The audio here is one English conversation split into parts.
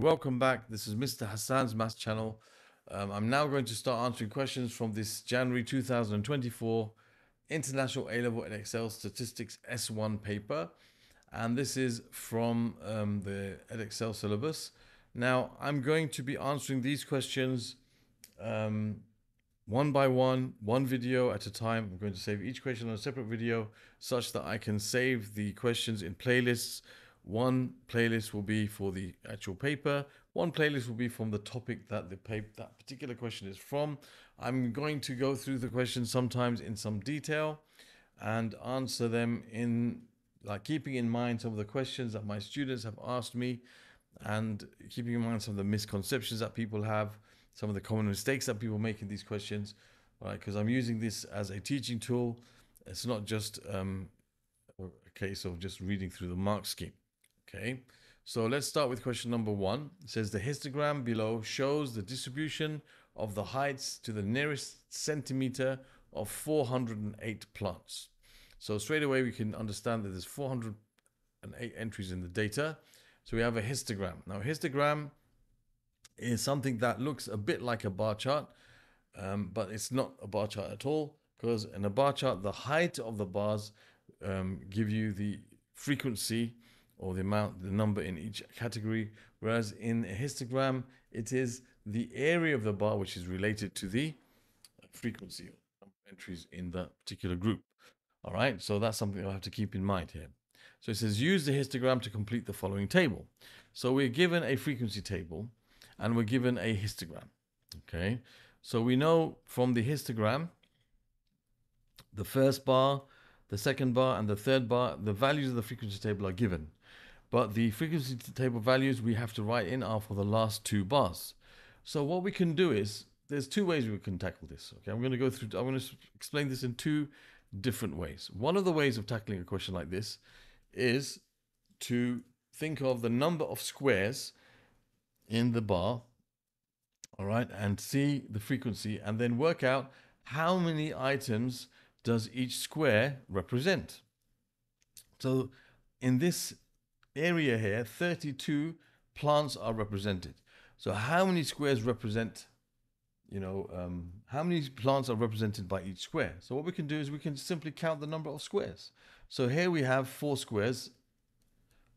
Welcome back. This is Mr Hassaan's Maths Channel. I'm now going to start answering questions from this January 2024 International A-Level Edexcel Statistics S1 paper, and this is from the Edexcel syllabus. Now I'm going to be answering these questions one by one video at a time. I'm going to save each question on a separate video such that I can save the questions in playlists. One playlist will be for the actual paper. One playlist will be from the topic that that particular question is from. I'm going to go through the questions sometimes in some detail and answer them in keeping in mind some of the questions that my students have asked me, and keeping in mind some of the misconceptions that people have, some of the common mistakes that people make in these questions. All right, because I'm using this as a teaching tool. It's not just a case of just reading through the mark scheme. Okay, so let's start with question number one. It says the histogram below shows the distribution of the heights to the nearest centimeter of 408 plants. So straight away we can understand that there's 408 entries in the data. So we have a histogram. Now a histogram is something that looks a bit like a bar chart, but it's not a bar chart at all, because in a bar chart the height of the bars give you the frequency or the amount, the number in each category, whereas in a histogram, it is the area of the bar which is related to the frequency of entries in that particular group. All right, so that's something I have to keep in mind here. So it says, use the histogram to complete the following table. So we're given a frequency table and we're given a histogram, okay? So we know from the histogram, the first bar, the second bar and the third bar, the values of the frequency table are given. But the frequency table values we have to write in are for the last two bars. So what we can do is, there's two ways we can tackle this. Okay, I'm going to explain this in two different ways. One of the ways of tackling a question like this is to think of the number of squares in the bar, all right, and see the frequency, and then work out how many items does each square represent. So in this area here, 32 plants are represented. So how many squares represent, how many plants are represented by each square? So what we can do is we can simply count the number of squares. So here we have 4 squares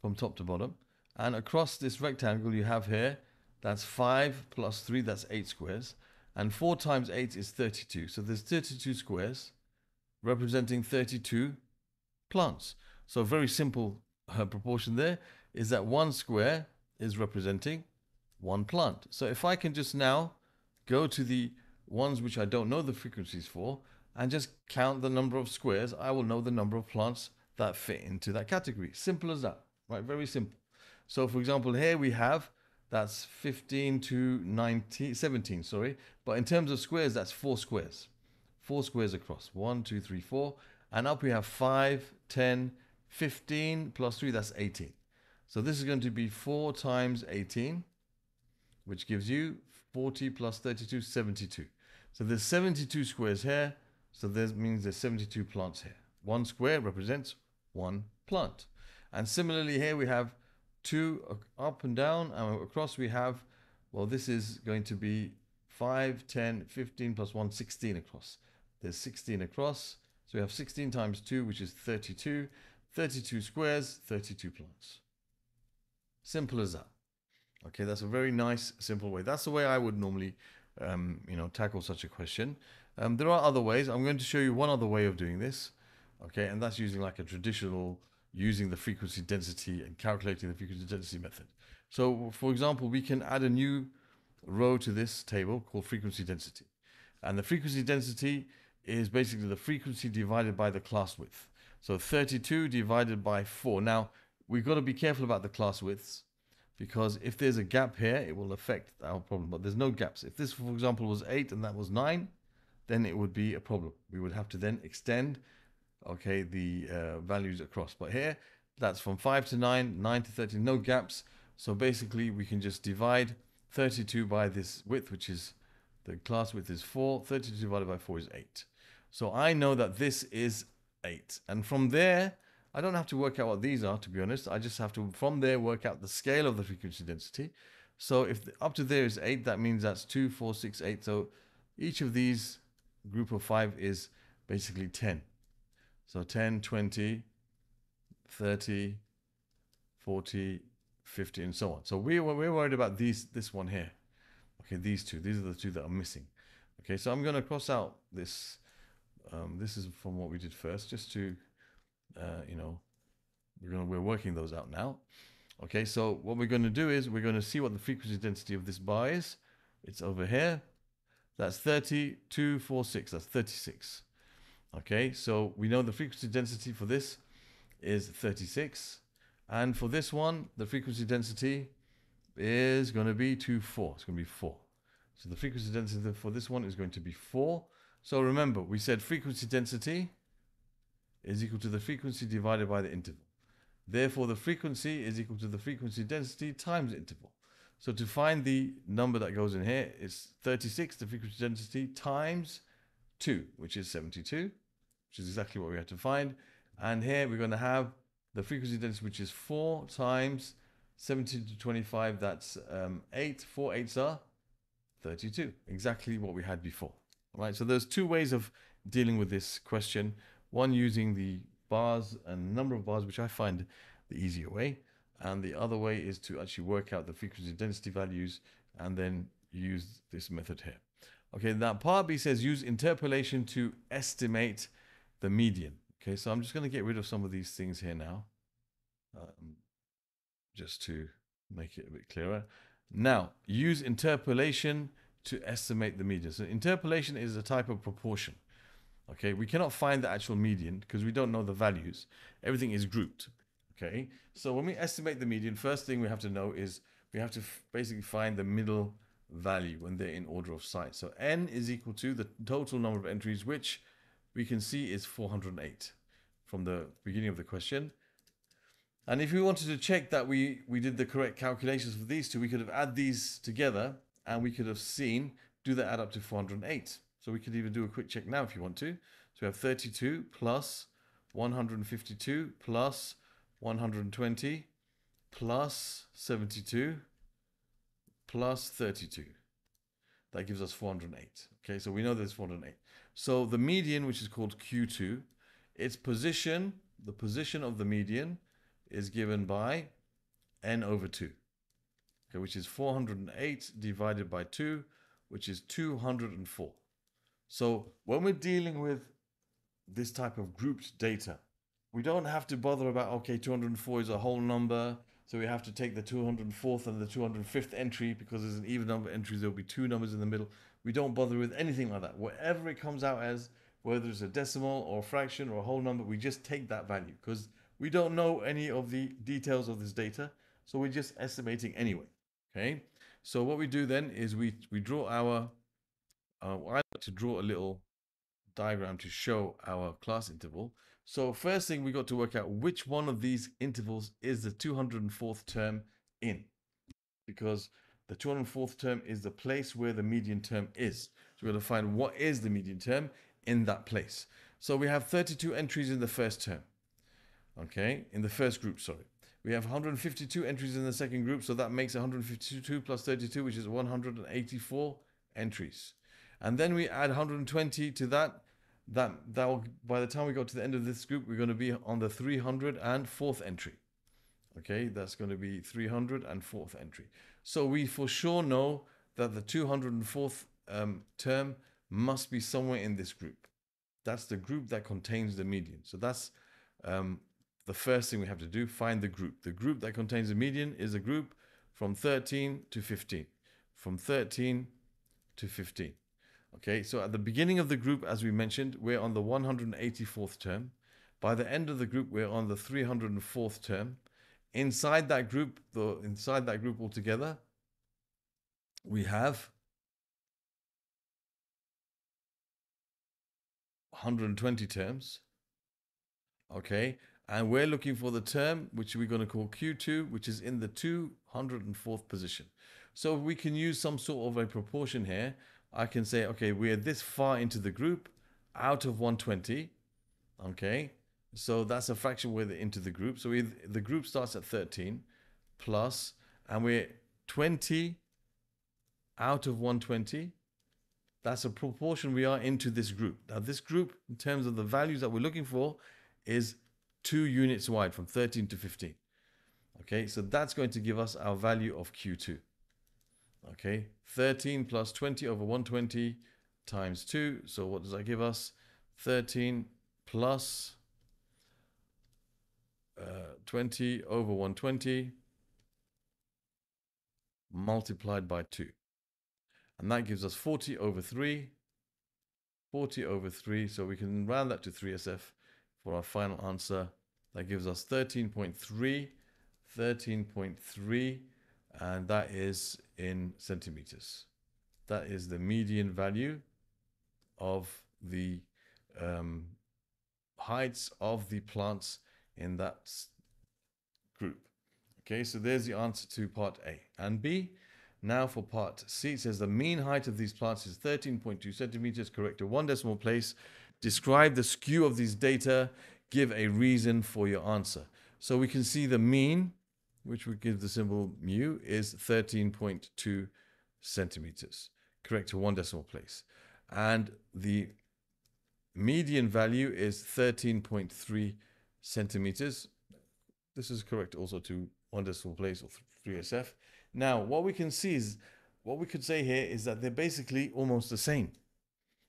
from top to bottom, and across this rectangle you have here, that's 5 plus 3, that's 8 squares, and 4 times 8 is 32. So there's 32 squares representing 32 plants. So a very simple proportion there is that one square is representing one plant. So if I can just now go to the ones which I don't know the frequencies for and just count the number of squares, I will know the number of plants that fit into that category. Simple as that, right? Very simple. So for example, here we have, that's 17, sorry. But in terms of squares, that's 4 squares. 4 squares across, 1, 2, 3, 4, and up we have 5, 10, 15 plus 3, that's 18. So this is going to be 4 times 18, which gives you 40 plus 32, 72. So there's 72 squares here, so this means there's 72 plants here. One square represents one plant, and similarly here we have 2 up and down, and across we have, well, this is going to be 5, 10, 15 plus 1, 16 across. There's 16 across, so we have 16 times 2, which is 32. 32 squares, 32 plants. Simple as that. Okay, that's a very nice, simple way. That's the way I would normally, tackle such a question. There are other ways. I'm going to show you one other way of doing this. Okay, and that's using like a traditional, using the frequency density and calculating the frequency density method. So, for example, we can add a new row to this table called frequency density. And the frequency density is basically the frequency divided by the class width. So 32 divided by 4. Now, we've got to be careful about the class widths, because if there's a gap here, it will affect our problem. But there's no gaps. If this, for example, was 8 and that was 9, then it would be a problem. We would have to then extend, okay, the values across. But here, that's from 5 to 9, 9 to 13, no gaps. So basically, we can just divide 32 by this width, which is, the class width is 4, 32 divided by 4 is 8. So I know that this is 8. And from there, I don't have to work out what these are, to be honest. I just have to, from there, work out the scale of the frequency density. So if up to there is 8, that means that's 2, 4, 6, 8. So each of these group of 5 is basically 10. So 10, 20, 30, 40, 50, and so on. So we're worried about this one here. Okay, these two. These are the two that are missing. Okay, so I'm going to cross out this. This is from what we did first, just to, you know, we're working those out now. Okay, so what we're going to do is we're going to see what the frequency density of this bar is. It's over here. That's 30, 2, 4, 6. That's 36. Okay, so we know the frequency density for this is 36. And for this one, the frequency density is going to be 2, 4. It's going to be 4. So the frequency density for this one is going to be 4. So remember, we said frequency density is equal to the frequency divided by the interval. Therefore, the frequency is equal to the frequency density times the interval. So to find the number that goes in here, it's 36, the frequency density, times 2, which is 72, which is exactly what we had to find. And here we're going to have the frequency density, which is 4 times 70 to 25, that's 8. 4 8s are 32, exactly what we had before. All right, so there's two ways of dealing with this question. One using the bars and number of bars, which I find the easier way. And the other way is to actually work out the frequency density values and then use this method here. Okay, now part B says use interpolation to estimate the median. Okay, so I'm just going to get rid of some of these things here now, just to make it a bit clearer. Now, use interpolation to estimate the median. So interpolation is a type of proportion. Okay, we cannot find the actual median because we don't know the values. Everything is grouped. Okay, so when we estimate the median, first thing we have to know is we have to basically find the middle value when they're in order of sight. So n is equal to the total number of entries, which we can see is 408 from the beginning of the question. And if we wanted to check that we did the correct calculations for these two, we could have added these together and we could have seen, do they add up to 408? So we could even do a quick check now if you want to. So we have 32 plus 152 plus 120 plus 72 plus 32. That gives us 408. Okay, so we know there's 408. So the median, which is called Q2, its position, the position of the median is given by n over 2, okay, which is 408 divided by 2, which is 204. So when we're dealing with this type of grouped data, we don't have to bother about, okay, 204 is a whole number, so we have to take the 204th and the 205th entry because there's an even number of entries, there'll be two numbers in the middle. We don't bother with anything like that. Whatever it comes out as, whether it's a decimal or a fraction or a whole number, we just take that value because we don't know any of the details of this data, so we're just estimating anyway. Okay, so what we do then is we draw our I like to draw a little diagram to show our class interval. So first thing we got to work out which one of these intervals is the 204th term in, because the 204th term is the place where the median term is. So we're going to find what is the median term in that place. So we have 32 entries in the first term. Okay, in the first group, sorry. We have 152 entries in the second group, so that makes 152 plus 32, which is 184 entries. And then we add 120 to that. That will, by the time we got to the end of this group, we're going to be on the 304th entry. Okay, that's going to be 304th entry. So we for sure know that the 204th term must be somewhere in this group. That's the group that contains the median. So that's the first thing we have to do, find the group. The group that contains the median is a group from 13 to 15. From 13 to 15. Okay, so at the beginning of the group, as we mentioned, we're on the 184th term. By the end of the group, we're on the 304th term. Inside that group, altogether, we have 120 terms. Okay, and we're looking for the term which we're going to call Q2, which is in the 204th position. So we can use some sort of a proportion here. I can say, okay, we're this far into the group out of 120. Okay, so that's a fraction we're into the group. So the group starts at 13 plus, and we're 20 out of 120. That's a proportion we are into this group. Now this group, in terms of the values that we're looking for, is 2 units wide from 13 to 15. Okay, so that's going to give us our value of Q2. Okay, 13 plus 20 over 120 times 2. So what does that give us? 13 plus 20 over 120 multiplied by 2. And that gives us 40 over 3. 40 over 3. So we can round that to 3SF for our final answer. That gives us 13.3. 13.3, and that is in centimeters. That is the median value of the heights of the plants in that group. Okay, so there's the answer to part A and B. Now for part C, it says the mean height of these plants is 13.2 centimeters, correct to 1 decimal place. Describe the skew of these data. Give a reason for your answer. So we can see the mean, which would give the symbol mu, is 13.2 centimeters, correct to 1 decimal place. And the median value is 13.3 centimeters. This is correct also to 1 decimal place or 3SF. Now, what we can see is, what we could say here is that they're basically almost the same.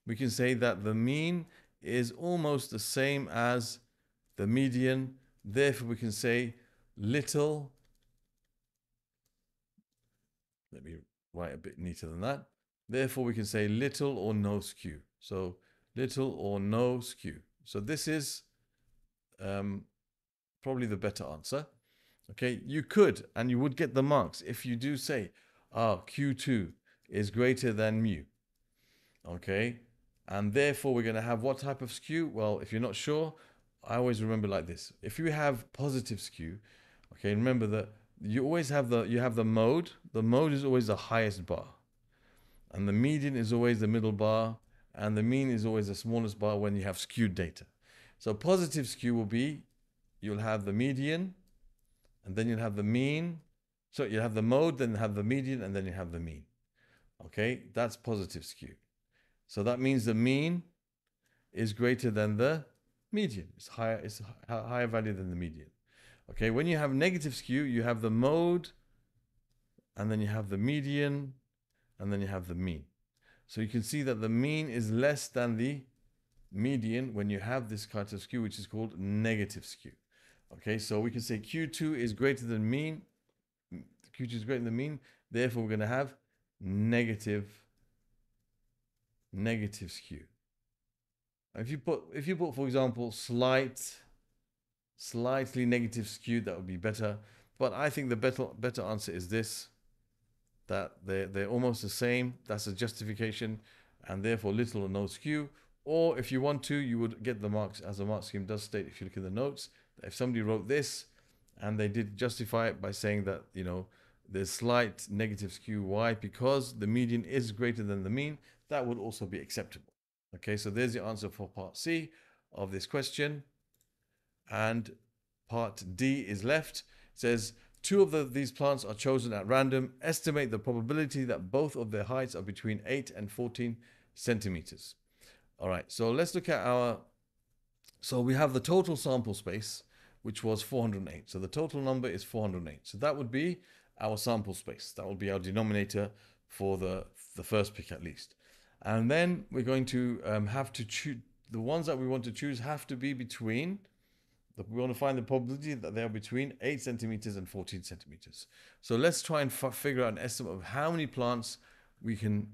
We can say that the mean is almost the same as the median. Therefore, we can say little, let me write a bit neater than that. Therefore, we can say little or no skew. So little or no skew. So this is probably the better answer. Okay, you could, and you would get the marks if you do say, ah, Q2 is greater than mu. Okay, and therefore we're going to have what type of skew? Well, if you're not sure, I always remember like this. If you have positive skew, okay, remember that you always have the mode. The mode is always the highest bar, and the median is always the middle bar, and the mean is always the smallest bar when you have skewed data. So positive skew will be, you'll have the median, and then you'll have the mean. So you'll have the mode, then have the median, and then you have the mean. Okay, that's positive skew. So that means the mean is greater than the median. It's higher, it's a higher value than the median. Okay, when you have negative skew, you have the mode, and then you have the median, and then you have the mean. So you can see that the mean is less than the median when you have this kind of skew, which is called negative skew. Okay, so we can say Q2 is greater than mean. Q2 is greater than mean. Therefore, we're going to have negative skew. If you put, for example, slightly negative skewed, that would be better. But I think the better answer is this, that they're almost the same. That's a justification, and therefore little or no skew. Or if you want to, you would get the marks, as the mark scheme does state, if you look at the notes, if somebody wrote this and they did justify it by saying that, you know, there's slight negative skew. Why? Because the median is greater than the mean. That would also be acceptable. Okay, so there's the answer for part C of this question. And part D is left. It says, 2 of these plants are chosen at random. Estimate the probability that both of their heights are between 8 and 14 centimeters. All right, so let's look at our... So we have the total sample space, which was 408. So the total number is 408. So that would be our sample space. That would be our denominator for the first pick at least. And then we're going to have to choose, the ones that we want to choose have to be between, we want to find the probability that they are between 8 centimeters and 14 centimeters. So let's try and figure out an estimate of how many plants we can,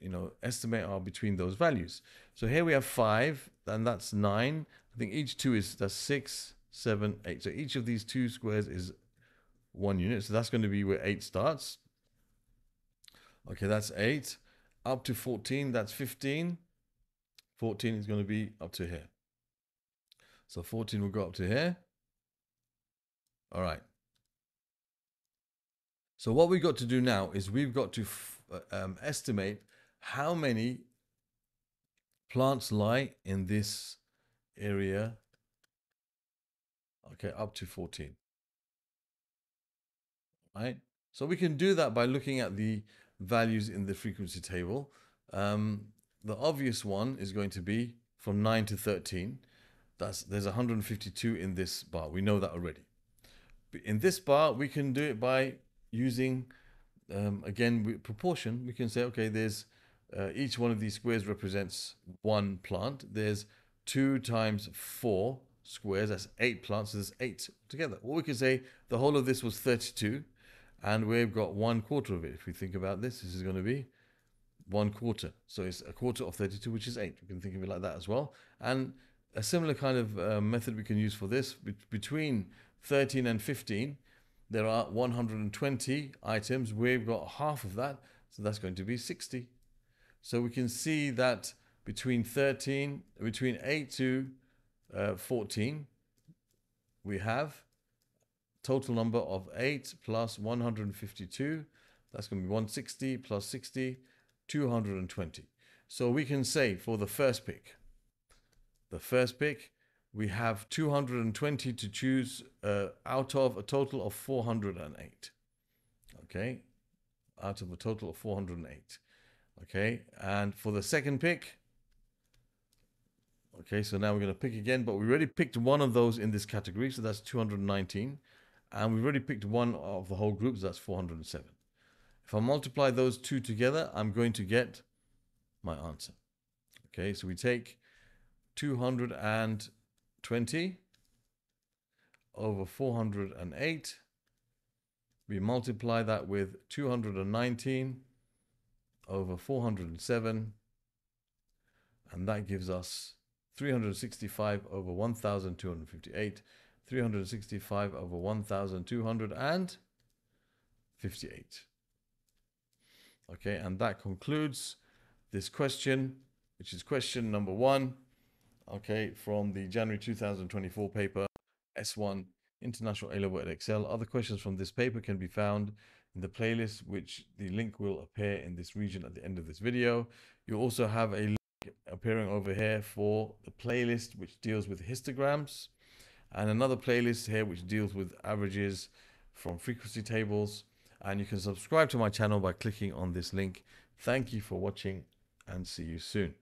you know, estimate are between those values. So here we have 5, and that's 9. I think each 2 is, that's 6, 7, 8. So each of these 2 squares is 1 unit. So that's going to be where 8 starts. Okay, that's 8. Up to 14, that's 15. 14 is going to be up to here. So 14 will go up to here. All right. So what we've got to do now is we've got to estimate how many plants lie in this area. Okay, up to 14. All right. So we can do that by looking at the values in the frequency table. The obvious one is going to be from 9 to 13. There's 152 in this bar. We know that already. But in this bar, we can do it by using, again, with proportion. We can say, okay, there's each one of these squares represents one plant. There's 2 times 4 squares. That's 8 plants. So there's 8 together. Or we could say the whole of this was 32. And we've got 1/4 of it. If we think about this, this is going to be 1/4. So it's 1/4 of 32, which is 8. We can think of it like that as well. And a similar kind of method we can use for this. Between 13 and 15, there are 120 items. We've got half of that. So that's going to be 60. So we can see that between 8 to 14, we have total number of 8 plus 152, that's going to be 160 plus 60, 220. So we can say for the first pick, we have 220 to choose out of a total of 408. Okay, out of a total of 408. Okay, and for the second pick, okay, so now we're going to pick again, but we already picked one of those in this category, so that's 219. And we've already picked one of the whole group, so that's 407. If I multiply those two together, I'm going to get my answer. Okay, so we take 220 over 408. We multiply that with 219 over 407. And that gives us 365 over 1,258. 365 over 1,258. Okay, and that concludes this question, which is question number 1, okay, from the January 2024 paper, S1, International A-Level at Edexcel. Other questions from this paper can be found in the playlist, which the link will appear in this region at the end of this video. You also have a link appearing over here for the playlist which deals with histograms, and another playlist here which deals with averages from frequency tables. And you can subscribe to my channel by clicking on this link. Thank you for watching, and see you soon.